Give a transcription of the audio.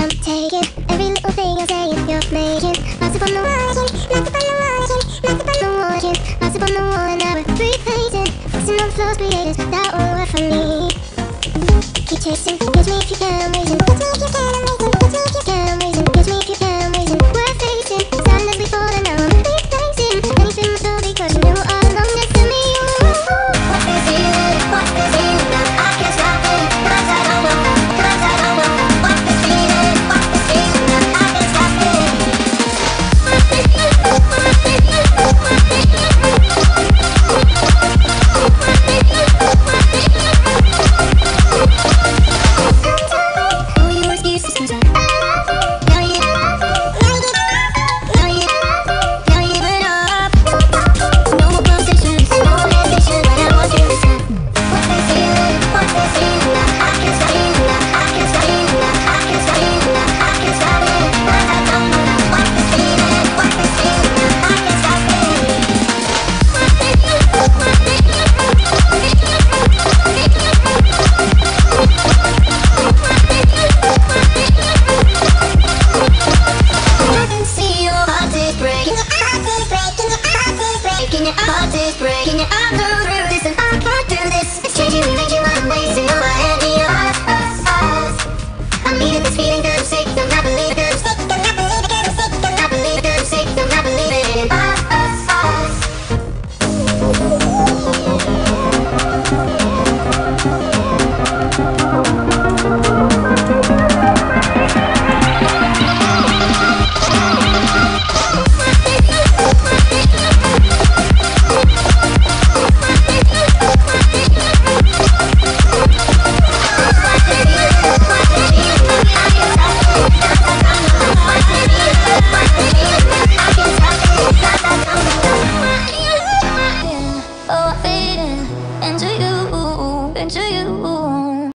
I'm taking every little thing I say. You're making lots upon the walking, lots upon the walking, lots upon the walking, lots upon the wall, and now we're replacing fixing on floors created that all were for me. Keep chasing, catch me if you can.